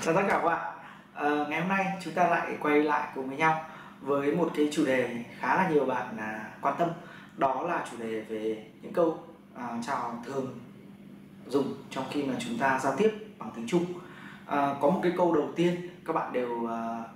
Chào tất cả các bạn. Ngày hôm nay chúng ta lại quay lại cùng với nhau với một cái chủ đề khá là nhiều bạn quan tâm. Đó là chủ đề về những câu chào thường dùng trong khi mà chúng ta giao tiếp bằng tiếng Trung. Có một cái câu đầu tiên các bạn đều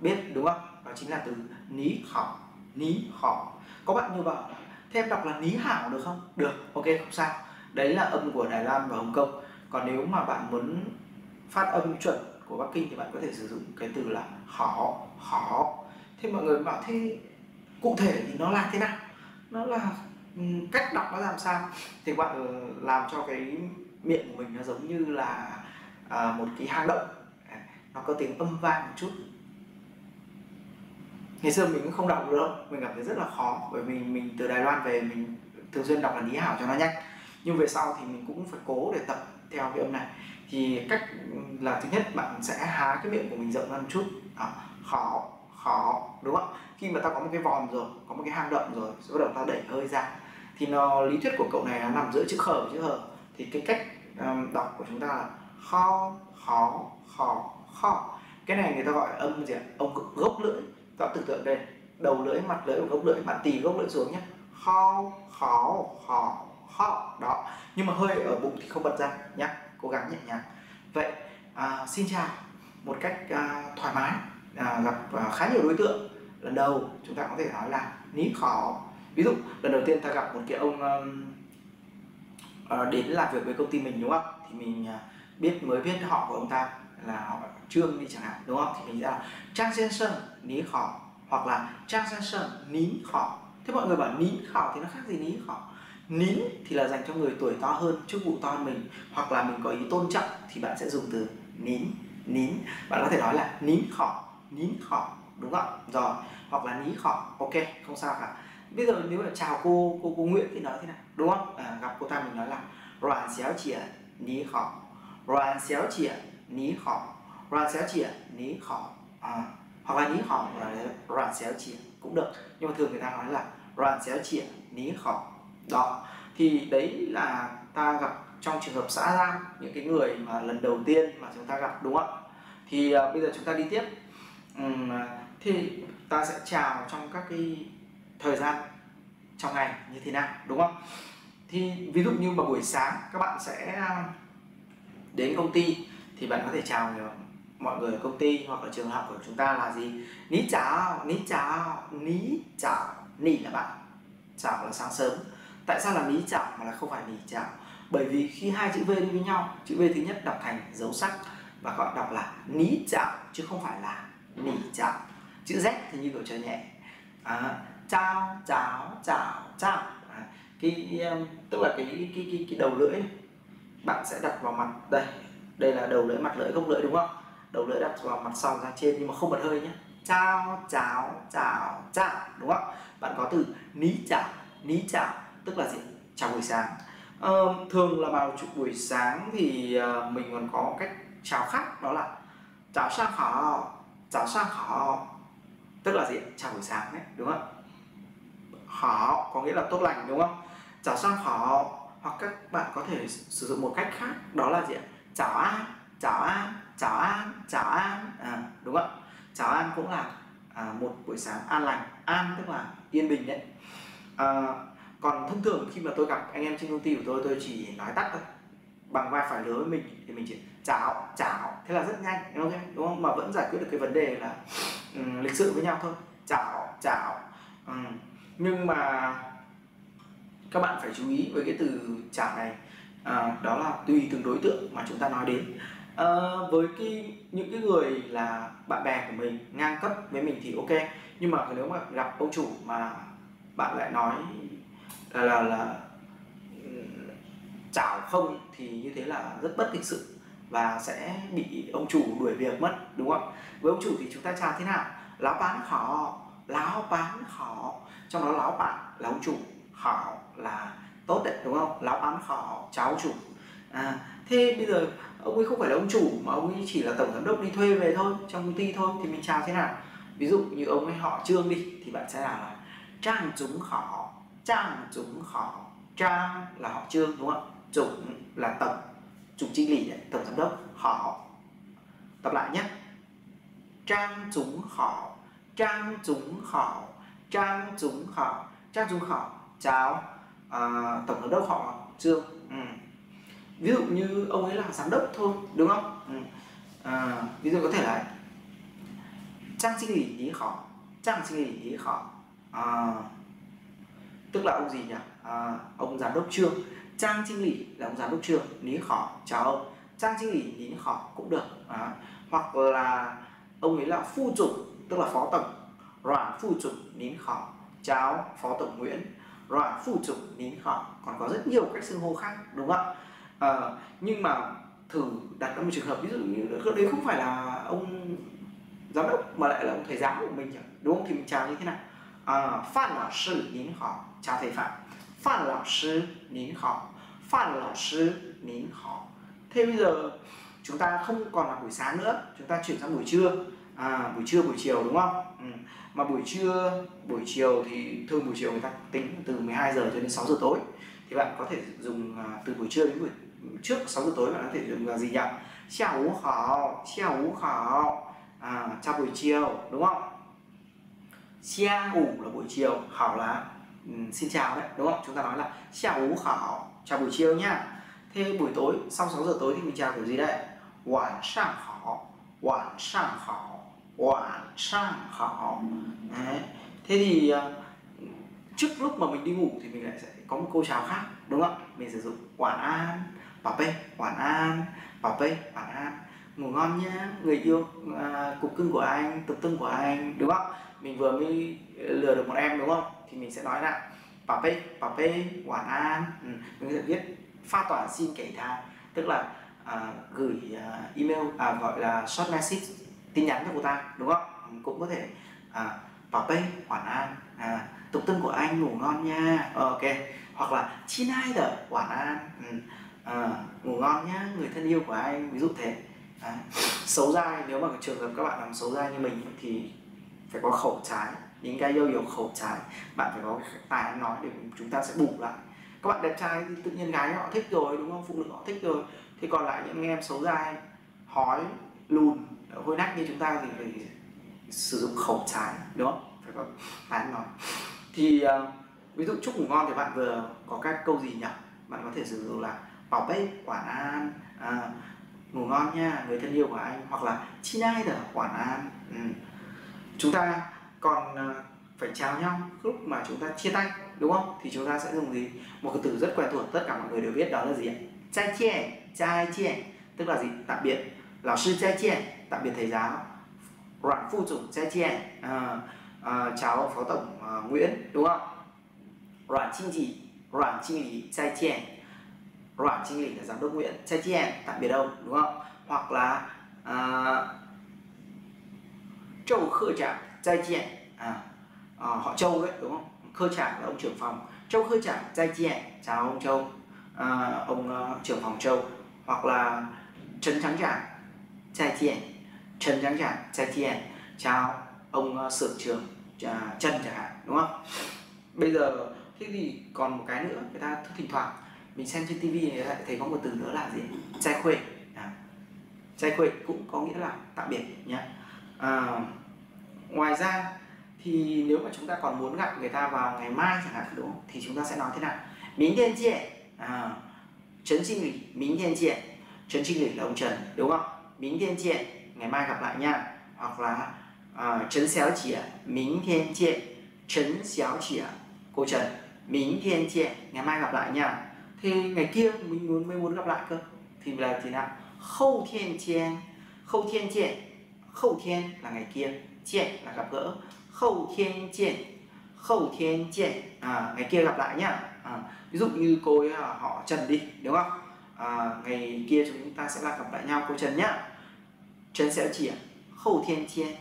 biết đúng không? Đó chính là từ ní hảo. Ní hảo. Có bạn như bảo thế em đọc là ní hảo được không? Được, ok, không sao. Đấy là âm của Đài Loan và Hồng Kông. Còn nếu mà bạn muốn phát âm chuẩn của Bắc Kinh thì bạn có thể sử dụng cái từ là hảo, hảo. Thế mọi người bảo thế cụ thể thì nó là thế nào? Nó là cách đọc nó làm sao? Thì bạn làm cho cái miệng của mình nó giống như là một cái hang động. Nó có tiếng âm vang một chút. Ngày xưa mình cũng không đọc được đâu. Mình cảm thấy rất là khó. Bởi vì mình từ Đài Loan về mình thường xuyên đọc là ní hảo cho nó nhanh. Nhưng về sau thì mình cũng phải cố để tập theo cái âm này. Thì cách là thứ nhất bạn sẽ há cái miệng của mình rộng ra một chút. Khó, khó, đúng không? Khi mà ta có một cái vòm rồi, có một cái hang động rồi, bắt đầu ta đẩy hơi ra. Thì nó lý thuyết của cậu này nó nằm giữa chữ khờ và chữ hờ. Thì cái cách đọc của chúng ta là khó, khó, khó, khó. Cái này người ta gọi là âm gì ạ? Ông gốc lưỡi. Ta tưởng tượng đây, đầu lưỡi, mặt lưỡi và gốc lưỡi. Bạn tì gốc lưỡi xuống nhé. Khó, khó, khó, khó. Đó. Nhưng mà hơi ở bụng thì không bật ra nhé. Cố gắng nhẹ nhàng. Vậy xin chào một cách thoải mái, gặp khá nhiều đối tượng. Lần đầu chúng ta có thể nói là ní hảo. Ví dụ lần đầu tiên ta gặp một cái ông đến làm việc với công ty mình đúng không? Thì mình mới biết họ của ông ta là họ Trương đi chẳng hạn đúng không? Thì mình sẽ là Trang Sen Sơn ní hảo hoặc là Trang Sen Sơn ní hảo. Thế mọi người bảo ní hảo thì nó khác gì ní hảo? Nín thì là dành cho người tuổi to hơn, chức vụ to hơn mình, hoặc là mình có ý tôn trọng thì bạn sẽ dùng từ nín. Nín bạn có thể nói là nín hảo, nín hảo, đúng không? Rồi, hoặc là ní hảo, ok, không sao cả. Bây giờ nếu mà chào cô Nguyễn thì nói thế nào đúng không? Gặp cô ta mình nói là Roan xéo chìa ní hảo, Roan xéo chìa ní hảo, Roan xéo chìa ní hảo, hoặc là ní hảo là Roan xéo chìa cũng được, nhưng mà thường người ta nói là Roan xéo chìa ní hảo. Đó, thì đấy là ta gặp trong trường hợp xã giao, những cái người mà lần đầu tiên mà chúng ta gặp đúng không ạ? Thì bây giờ chúng ta đi tiếp. Thì ta sẽ chào trong các cái thời gian trong ngày như thế nào đúng không? Thì ví dụ như vào buổi sáng các bạn sẽ đến công ty thì bạn có thể chào mọi người ở công ty hoặc ở trường học của chúng ta là gì? Ní chào, ní chào, ní chào. Ní là bạn, chào là sáng sớm. Tại sao là ní chào mà là không phải ní chào? Bởi vì khi hai chữ V đi với nhau, chữ V thứ nhất đọc thành dấu sắc và gọi đọc là ní chào chứ không phải là ní chào. Chữ Z thì như kiểu chơi nhẹ. Chào, chào, chào, chào. Tức là cái đầu lưỡi bạn sẽ đặt vào mặt đây. Đây là đầu lưỡi, mặt lưỡi, gốc lưỡi đúng không? Đầu lưỡi đặt vào mặt sau ra trên nhưng mà không bật hơi nhé. Chào, chào, chào, chào, đúng không? Bạn có từ ní chào, ní chào. Tức là gì? Chào buổi sáng. Thường là vào buổi sáng thì mình còn có cách chào khác, đó là chào sang hảo, chào sang hảo. Tức là gì? Chào buổi sáng đấy, đúng không? Hảo có nghĩa là tốt lành đúng không? Chào sang hảo. Hoặc các bạn có thể sử dụng một cách khác, đó là gì? Chào an, chào an, chào an, chào an, đúng không? Chào an cũng là một buổi sáng an lành. An tức là yên bình đấy. Còn thông thường khi mà tôi gặp anh em trên công ty của tôi chỉ nói tắt thôi. Bằng vai phải lớn với mình thì mình chỉ chào, chào. Thế là rất nhanh, đúng không? Đúng không? Mà vẫn giải quyết được cái vấn đề là lịch sự với nhau thôi. Chào, chào. Nhưng mà các bạn phải chú ý với cái từ chào này. Đó là tùy từng đối tượng mà chúng ta nói đến. Với những cái người là bạn bè của mình, ngang cấp với mình thì ok. Nhưng mà nếu mà gặp ông chủ mà bạn lại nói là chào không thì như thế là rất bất lịch sự và sẽ bị ông chủ đuổi việc mất đúng không? Với ông chủ thì chúng ta chào thế nào? Lão bán hảo, lão bán hảo. Trong đó lão bạn là ông chủ, hảo là tốt đấy đúng không? Lão bán hảo, cháu chủ. Thế bây giờ ông ấy không phải là ông chủ mà ông ấy chỉ là tổng giám đốc đi thuê về thôi, trong công ty thôi, thì mình chào thế nào? Ví dụ như ông ấy họ Trương đi thì bạn sẽ là Trang Trúng hảo. Trang Trúng hảo. Trang là họ Trương đúng không ạ? Trúng là tổng, Trúng chính lý đấy, tổng giám đốc. Hảo Đọc lại nhé. Trang trúng khảo, trang trúng khảo, trang trúng khảo, trang trúng khảo. Chào tổng giám đốc họ Trương. Ví dụ như ông ấy là giám đốc thôi, đúng không? Ví dụ có thể là trang sinh lý khảo, trang sinh lý khảo. Tức là ông gì nhỉ? Ông giám đốc Trương. Trang sinh lý là ông giám đốc Trương, lý khảo chào ông. Trang sinh lý lý khảo cũng được. Hoặc là ông ấy là phu chủng, tức là phó tổng. Đoàn phu chủng nín khảo chào phó tổng Nguyễn. Đoàn phu chủng nín khảo. Còn có rất nhiều cách xưng hô khác, đúng không ạ? Nhưng mà thử đặt ra một trường hợp ví dụ như đấy không phải là ông giám đốc mà lại là ông thầy giáo của mình, đúng không? Thì mình chào như thế nào? Phan lão sư nín khảo, chào thầy Phạm. Phan lão sư nín khảo, Phan lão sư nín khảo. Thế bây giờ chúng ta không còn là buổi sáng nữa, chúng ta chuyển sang buổi trưa. Buổi trưa, buổi chiều, đúng không? Mà buổi trưa, buổi chiều thì thường buổi chiều người ta tính từ 12 giờ cho đến 6 giờ tối. Thì bạn có thể dùng từ buổi trưa đến buổi trước 6 giờ tối, bạn có thể dùng là gì nhỉ? Xia hú khảo, chào buổi chiều, đúng không? Xia hú là buổi chiều, khảo là xin chào đấy, đúng không? Chúng ta nói là xia hú khảo, chào buổi chiều nhá. Thế buổi tối, sau 6 giờ tối thì mình chào kiểu gì đấy? Wǎn shàng hǎo, wǎn shàng hǎo, wǎn shàng hǎo. Thế thì trước lúc mà mình đi ngủ thì mình lại sẽ có một câu chào khác, đúng không? Mình sử dụng wǎn an, bà pê, wǎn an, bà pê, wǎn an. Ngủ ngon nhá, người yêu, cục cưng của anh, tập tưng của anh, đúng không? Mình vừa mới lừa được một em, đúng không? Thì mình sẽ nói là bà pê, wǎn an. Mình sẽ viết phát tỏa xin kể tha, tức là gửi email, gọi là short message, tin nhắn cho cô ta, đúng không? Cũng có thể bảo tây hoàn an, tục tân của anh ngủ ngon nha, ok. Hoặc là chín hai đờ hoàn an, ngủ ngon nhá người thân yêu của anh, ví dụ thế. Xấu dai, nếu mà trường hợp các bạn làm xấu dai như mình thì phải có khẩu trái, những cái yêu nhiều khẩu trái, bạn phải có cái tài ăn nói để chúng ta sẽ bù lại. Các bạn đẹp trai thì tự nhiên gái họ thích rồi, đúng không? Phụ nữ họ thích rồi. Thì còn lại những em xấu dai, hói, lùn, hôi nách như chúng ta thì phải sử dụng khẩu trái, đúng không? Phải có tài ăn nói. Thì ví dụ chúc ngủ ngon thì bạn vừa có các câu gì nhỉ? Bạn có thể sử dụng là bảo bếp, quản an, ngủ ngon nha, người thân yêu của anh. Hoặc là chi nai đờ, quản an. Chúng ta còn phải chào nhau lúc mà chúng ta chia tay, đúng không? Thì chúng ta sẽ dùng gì? Một cái từ rất quen thuộc, tất cả mọi người đều biết, đó là gì ạ? Zai jian, zai jian, tức là gì? Tạm biệt. Lão sư zai jian, tạm biệt thầy giáo. Đoàn phu chủng zai jian, cháu phó tổng Nguyễn, đúng không? Đoàn chính lý zai jian, đoàn chính lý là giám đốc Nguyễn, zai jian, tạm biệt ông, đúng không? Hoặc là Châu Khơ Trạng, zai jian, họ Châu đấy, đúng không? Khơ Trạng là ông trưởng phòng. Châu Khơ Trạng zai jian, chào ông Châu, ông trưởng phòng Châu. Hoặc là Trần Trắng Trạng zai jian, Trần Trắng Trạng zai jian, chào ông xưởng trưởng Trần chẳng hạn, đúng không? Bây giờ thế thì còn một cái nữa, người ta thỉnh thoảng mình xem trên tivi lại thấy có một từ nữa là gì? Zai khuê. Zai khuê cũng có nghĩa là tạm biệt nhé. Ngoài ra thì nếu mà chúng ta còn muốn gặp người ta vào ngày mai chẳng hạn, đúng không? Thì chúng ta sẽ nói thế nào? Mính thiên diện, Trần Trinh Lý, mính thiên diện. Trần Trinh Lý là ông Trần, đúng không? Mính thiên diện, ngày mai gặp lại nha. Hoặc là Trần Xéo Chỉa, mính thiên diện. Trần Xéo Chỉa, cô Trần, mính thiên diện, ngày mai gặp lại nha. Thì ngày kia mình mới muốn gặp lại cơ. Thì là thế nào? Khâu thiên diện, khâu thiên diện. Khâu thiên là ngày kia, diện là gặp gỡ. Khâu thiên diện, ngày kia gặp lại nhá. Ví dụ như cô ấy họ Trần đi, đúng không? Ngày kia chúng ta sẽ là gặp lại nhau cô Trần nhá. Trần sẽ chỉ khâu thiên diện.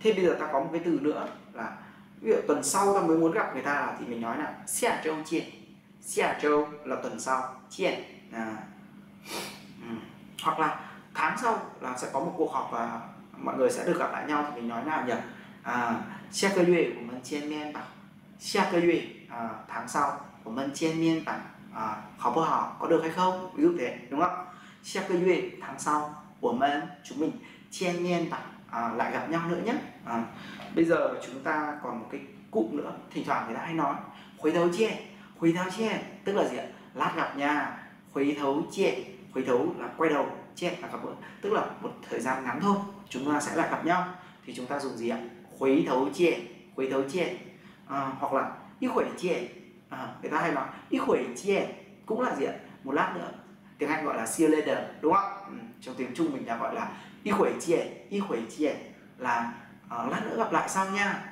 Thế bây giờ ta có một cái từ nữa là ví dụ tuần sau ta mới muốn gặp người ta là, thì mình nói là xia châu diện. Xia châu là tuần sau, diện. Hoặc là tháng sau là sẽ có một cuộc họp và mọi người sẽ được gặp lại nhau, thì mình nói nào nhỉ? Xia cơ duyệt của mình chien miên bằng. Xia cơ duyệt, tháng sau của mình chien miên bằng. Khó bơ hò, có được hay không? Ví dụ thế, đúng không? Xia cơ duyệt, tháng sau của mình, chúng mình chen nhen lại gặp nhau nữa nhé. Bây giờ chúng ta còn một cái cụm nữa thỉnh thoảng người ta hay nói, khuấy thấu che tức là gì ạ? Lát gặp nha, khuấy thấu che, khuấy thấu là quay đầu, che là gặp gỡ, tức là một thời gian ngắn thôi chúng ta sẽ lại gặp nhau, thì chúng ta dùng gì ạ? Khuấy thấu che, khuấy thấu che, hoặc là ít khuẩy che, người ta hay nói ít khuẩy che cũng là gì ạ? Một lát nữa, tiếng Anh gọi là see you later, đúng không? Trong tiếng Trung mình đã gọi là ít khuẩy che là lát nữa gặp lại sau nha.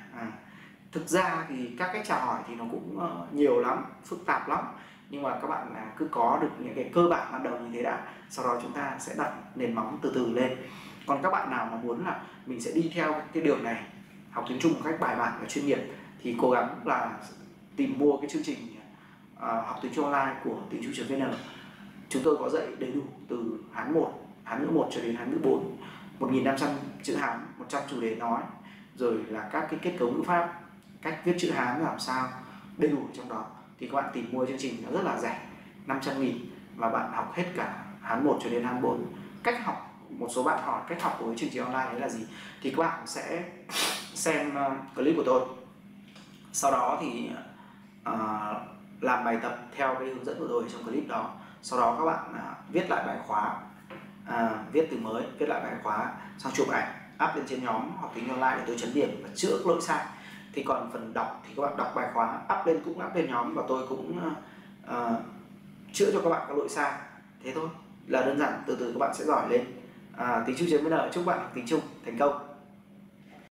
Thực ra thì các cái chào hỏi thì nó cũng nhiều lắm, phức tạp lắm, nhưng mà các bạn cứ có được những cái cơ bản ban đầu như thế đã, sau đó chúng ta sẽ đặt nền móng từ từ lên. Còn các bạn nào mà muốn là mình sẽ đi theo cái đường này, học tiếng Trung một cách bài bản và chuyên nghiệp, thì cố gắng là tìm mua cái chương trình học tiếng Trung online của tiếng Trung.vn. Chúng tôi có dạy đầy đủ từ Hán 1, Hán ngữ 1 cho đến Hán ngữ 4, 1500 chữ Hán, 100 chủ đề nói, rồi là các cái kết cấu ngữ pháp, cách viết chữ Hán làm sao, đầy đủ trong đó. Thì các bạn tìm mua chương trình nó rất là rẻ, 500.000, và bạn học hết cả Hán 1 cho đến Hán 4. Cách học, một số bạn hỏi cách học của chương trình online đấy là gì, thì các bạn sẽ xem clip của tôi, sau đó thì làm bài tập theo cái hướng dẫn của tôi trong clip đó. Sau đó các bạn viết lại bài khóa, viết từ mới, viết lại bài khóa, xong chụp ảnh up lên trên nhóm học tiếng online để tôi chấm điểm và chữa lỗi sai. Thì còn phần đọc thì các bạn đọc bài khóa up lên, cũng up lên nhóm, và tôi cũng chữa cho các bạn các lỗi sai. Thế thôi, là đơn giản, từ từ các bạn sẽ giỏi lên. Tiếng Trung.vn chúc bạn học tiếng Trung thành công.